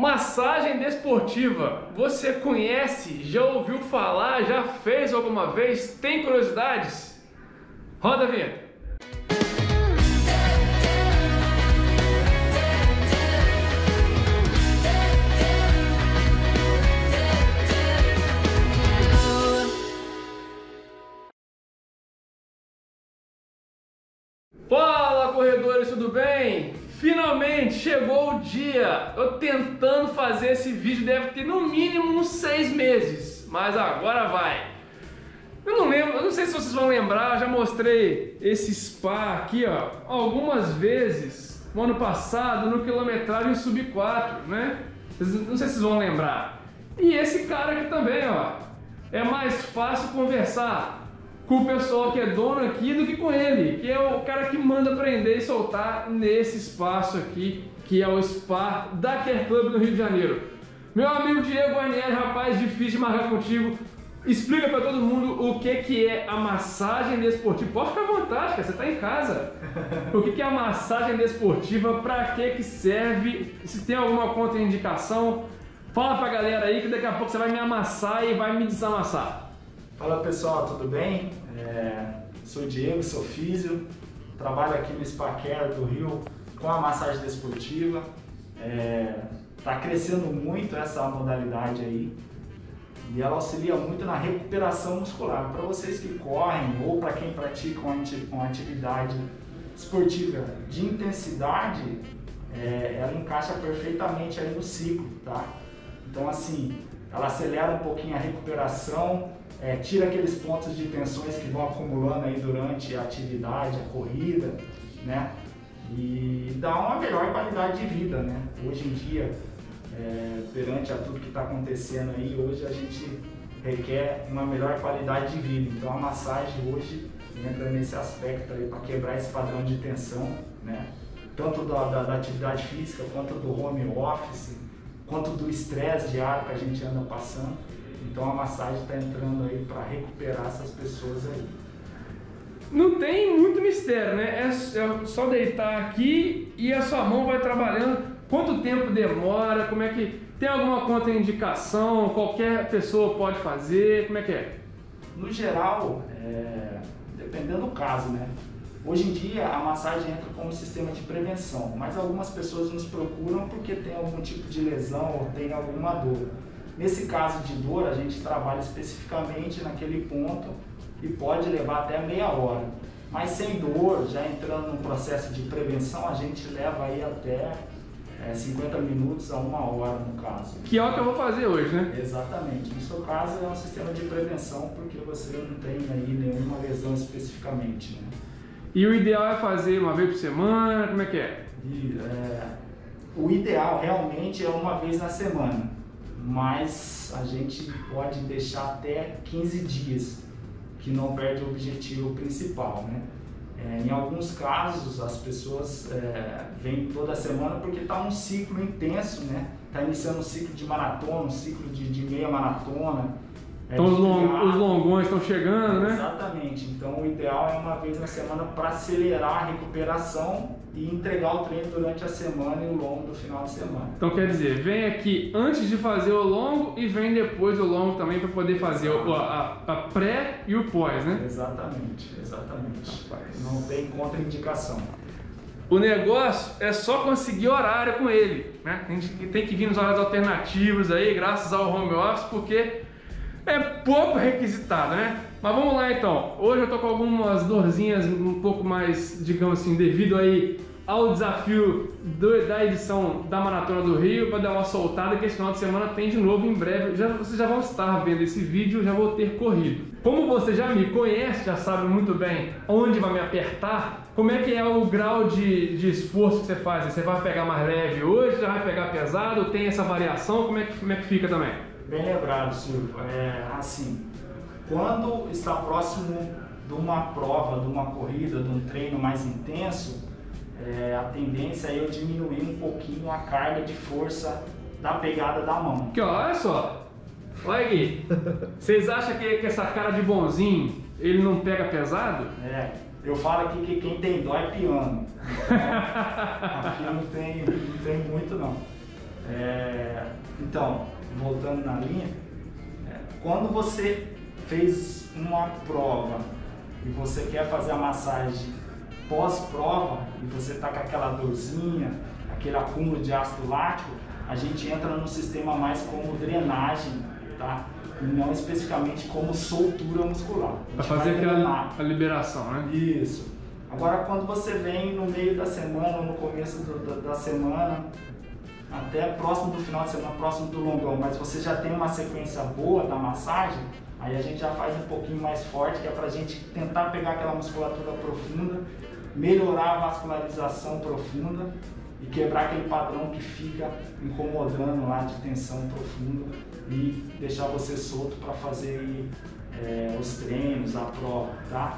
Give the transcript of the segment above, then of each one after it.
Massagem desportiva, você conhece, já ouviu falar, já fez alguma vez, tem curiosidades? Roda a vinheta! Fala, corredores, tudo bem? Finalmente chegou o dia. Eu tentando fazer esse vídeo deve ter no mínimo uns 6 meses, mas agora vai. Eu não lembro, eu não sei se vocês vão lembrar, eu já mostrei esse spa aqui, ó, algumas vezes no ano passado no Kilometragem Sub 4, né? Não sei se vocês vão lembrar. E esse cara aqui também, ó, é mais fácil conversar com o pessoal que é dono aqui do que com ele, que é o cara que manda prender e soltar nesse espaço aqui, que é o spa da Care Club no Rio de Janeiro. Meu amigo Diego Guarnieri, rapaz, difícil de marcar contigo. Explica pra todo mundo o que é a massagem desportiva. Pode ficar à vontade, cara, você tá em casa. O que é a massagem desportiva, pra que serve, se tem alguma contraindicação. Fala pra galera aí que daqui a pouco você vai me amassar e vai me desamassar. Fala pessoal, tudo bem? Sou o Diego, sou físio, trabalho aqui no Spa Care do Rio com a massagem desportiva. Tá crescendo muito essa modalidade aí e ela auxilia muito na recuperação muscular. Para vocês que correm ou para quem pratica uma atividade esportiva de intensidade, ela encaixa perfeitamente aí no ciclo, tá? Então assim, ela acelera um pouquinho a recuperação, tira aqueles pontos de tensões que vão acumulando aí durante a atividade, a corrida, né? E dá uma melhor qualidade de vida, né? Hoje em dia, perante a tudo que está acontecendo aí, hoje a gente requer uma melhor qualidade de vida. Então a massagem hoje entra nesse aspecto aí para quebrar esse padrão de tensão, né? Tanto da atividade física, quanto do home office, quanto do estresse diário que a gente anda passando. Então a massagem está entrando aí para recuperar essas pessoas aí. Não tem muito mistério, né? É só deitar aqui e a sua mão vai trabalhando. Quanto tempo demora? Como é que... Tem alguma contraindicação? Qualquer pessoa pode fazer? Como é que é? No geral, dependendo do caso, né? Hoje em dia a massagem entra como sistema de prevenção, mas algumas pessoas nos procuram porque tem algum tipo de lesão ou tem alguma dor. Nesse caso de dor, a gente trabalha especificamente naquele ponto e pode levar até meia hora. Mas sem dor, já entrando num processo de prevenção, a gente leva aí até 50 minutos a 1 hora no caso. Que é o que eu vou fazer hoje, né? Exatamente. No seu caso é um sistema de prevenção porque você não tem aí nenhuma lesão especificamente, né? E o ideal é fazer uma vez por semana? Como é que é? O ideal realmente é uma vez na semana, mas a gente pode deixar até 15 dias, que não perde o objetivo principal, né? Em alguns casos as pessoas vêm toda semana porque está um ciclo intenso, né? Está iniciando um ciclo de maratona, um ciclo de meia maratona. Então os longões estão chegando, né? Exatamente. Então o ideal é uma vez na semana para acelerar a recuperação e entregar o treino durante a semana e o longo do final de semana. Então quer dizer, vem aqui antes de fazer o longo e vem depois do longo também para poder fazer a pré e o pós, né? Exatamente, exatamente. Rapaz. Não tem contraindicação. O negócio é só conseguir horário com ele, né? A gente tem que vir nos horários alternativos aí, graças ao home office, porque é pouco requisitado, né? Mas vamos lá então. Hoje eu tô com algumas dorzinhas um pouco mais, digamos assim, devido aí ao desafio da edição da Maratona do Rio, para dar uma soltada que esse final de semana tem de novo em breve. Vocês já vão estar vendo esse vídeo, já vou ter corrido. Como você já me conhece, já sabe muito bem onde vai me apertar, como é que é o grau de esforço que você faz? Você vai pegar mais leve hoje, já vai pegar pesado, tem essa variação, como é que fica também? Bem lembrado, Silvio. Assim, quando está próximo de uma prova, de uma corrida, de um treino mais intenso, a tendência é eu diminuir um pouquinho a carga de força da pegada da mão. Que olha só, olha aqui, vocês acham que essa cara de bonzinho, ele não pega pesado? Eu falo aqui que quem tem dó é piano, então, aqui não tem muito não. Então, voltando na linha, quando você fez uma prova e você quer fazer a massagem pós-prova e você está com aquela dorzinha, aquele acúmulo de ácido lático, a gente entra num sistema mais como drenagem, tá? E não especificamente como soltura muscular. Para fazer aquela liberação, né? Isso. Agora, quando você vem no meio da semana ou no começo da semana, até próximo do final de semana, próximo do longão, mas você já tem uma sequência boa da massagem, aí a gente já faz um pouquinho mais forte, que é pra gente tentar pegar aquela musculatura profunda, melhorar a vascularização profunda e quebrar aquele padrão que fica incomodando lá de tensão profunda e deixar você solto para fazer os treinos, a prova, tá?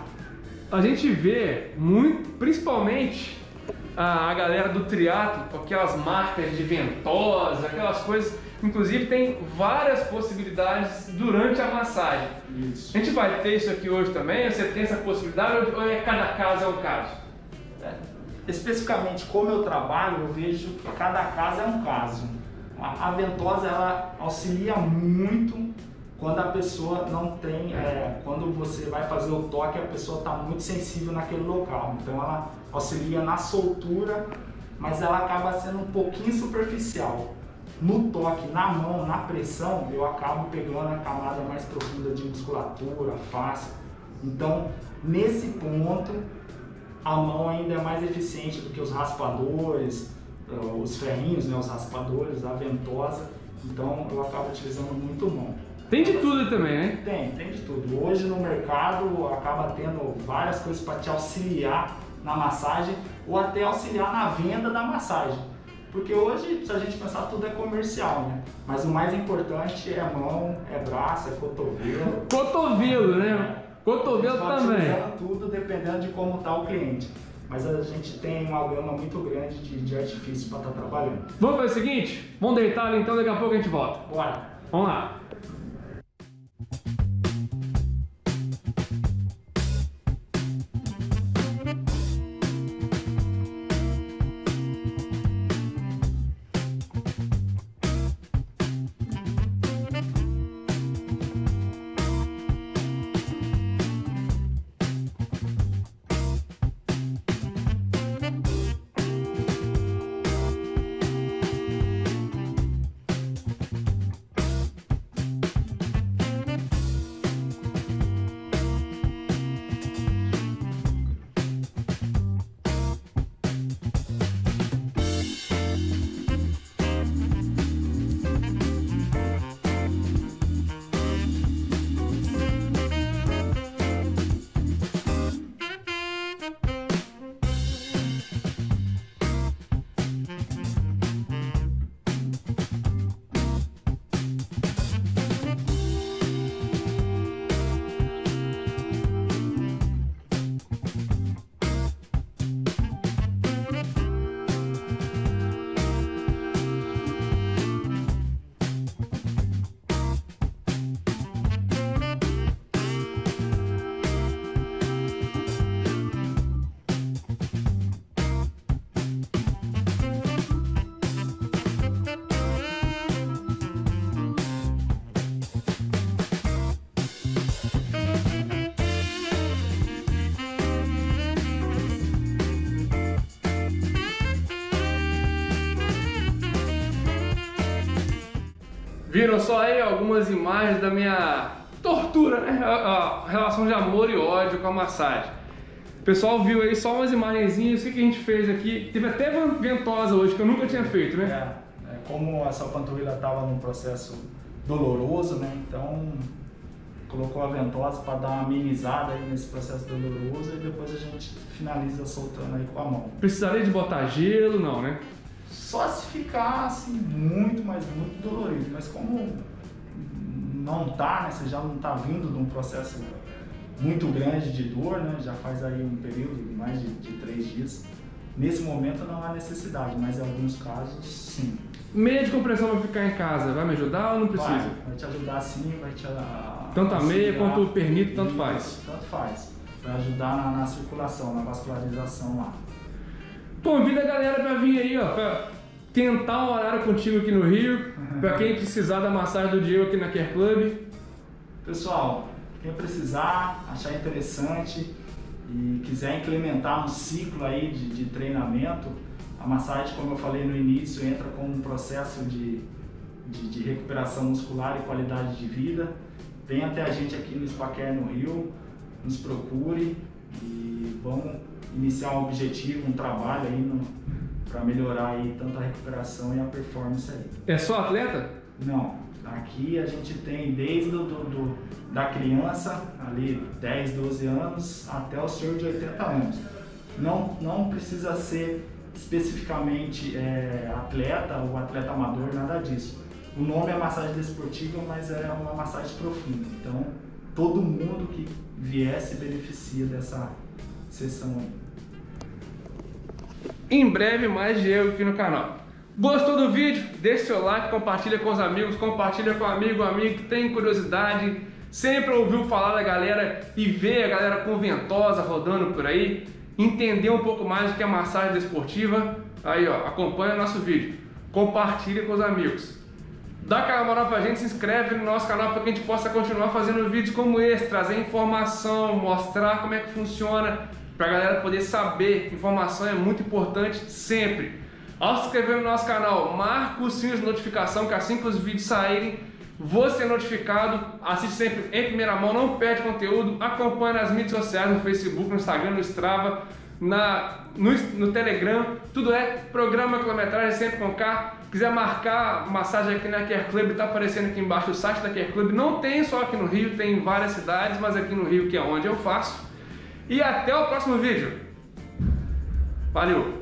A gente vê muito, principalmente a galera do triatlo com aquelas marcas de ventosa, aquelas coisas, inclusive tem várias possibilidades durante a massagem. Isso. A gente vai ter isso aqui hoje também? Você tem essa possibilidade ou é cada caso é um caso? Especificamente como eu trabalho, eu vejo que cada caso é um caso. A ventosa ela auxilia muito quando a pessoa não tem, quando você vai fazer o toque, a pessoa está muito sensível naquele local, então ela auxilia na soltura, mas ela acaba sendo um pouquinho superficial. No toque, na mão, na pressão, eu acabo pegando a camada mais profunda de musculatura, face. Então, nesse ponto, a mão ainda é mais eficiente do que os raspadores, os ferrinhos, né, os raspadores, a ventosa, então eu acabo utilizando muito mão. Tem de tudo também, né? Tem de tudo. Hoje no mercado acaba tendo várias coisas para te auxiliar na massagem ou até auxiliar na venda da massagem. Porque hoje, se a gente pensar, tudo é comercial, né? Mas o mais importante é mão, é braço, é cotovelo. Cotovelo, né? Cotovelo também. A gente vai utilizando tudo dependendo de como está o cliente. Mas a gente tem uma gama muito grande de artifícios para estar trabalhando. Vamos fazer o seguinte? Vamos deitar ali então, daqui a pouco a gente volta. Bora. Vamos lá. Viram só aí algumas imagens da minha tortura, né? A relação de amor e ódio com a massagem. O pessoal viu aí só umas imagenzinhas, o que a gente fez aqui. Teve até ventosa hoje, que eu nunca tinha feito, né? Como essa panturrilha estava num processo doloroso, né? Então, colocou a ventosa para dar uma amenizada aí nesse processo doloroso e depois a gente finaliza soltando aí com a mão. Precisaria de botar gelo, não, né? Só se ficar assim muito, mas muito dolorido, mas como não tá, né, você já não tá vindo de um processo muito grande de dor, né, já faz aí um período de mais de 3 dias, nesse momento não há necessidade, mas em alguns casos sim. Meia de compressão vai ficar em casa, vai me ajudar ou não precisa? Vai te ajudar sim, vai te ajudar. Tanto a meia quanto o pernito, tanto faz? Tanto faz, vai ajudar na circulação, na vascularização lá. Convida a galera pra vir aí, ó, pra tentar um horário contigo aqui no Rio, para quem precisar da massagem do Diego aqui na Care Club. Pessoal, quem precisar, achar interessante e quiser implementar um ciclo aí de treinamento, a massagem, como eu falei no início, entra como um processo de recuperação muscular e qualidade de vida. Venha até a gente aqui no Spa Care no Rio, nos procure e vamos iniciar um objetivo, um trabalho aí para melhorar aí tanto a recuperação e a performance aí. É só atleta? Não, aqui a gente tem desde da criança, ali 10, 12 anos, até o senhor de 80 anos. Não precisa ser especificamente atleta ou atleta amador, nada disso. O nome é massagem desportiva, mas é uma massagem profunda, então todo mundo que vier se beneficia dessa sessão aí. Em breve mais Diego aqui no canal. Gostou do vídeo? Deixe seu like, compartilha com os amigos, compartilha com amigo que tem curiosidade, sempre ouviu falar da galera e vê a galera conventosa rodando por aí, entender um pouco mais do que é massagem desportiva, aí ó, acompanha o nosso vídeo, compartilha com os amigos. Dá aquela moral pra gente, se inscreve no nosso canal para que a gente possa continuar fazendo vídeos como esse, trazer informação, mostrar como é que funciona, pra galera poder saber, informação é muito importante sempre. Ao se inscrever no nosso canal, marca o sininho de notificação, que assim que os vídeos saírem, você é notificado, assiste sempre em primeira mão, não perde conteúdo, acompanha nas mídias sociais, no Facebook, no Instagram, no Strava, no Telegram, tudo é Programa Quilometragem, sempre com K. Quiser marcar massagem aqui na Care Club, tá aparecendo aqui embaixo o site da Care Club, não tem só aqui no Rio, tem em várias cidades, mas aqui no Rio que é onde eu faço. E até o próximo vídeo. Valeu!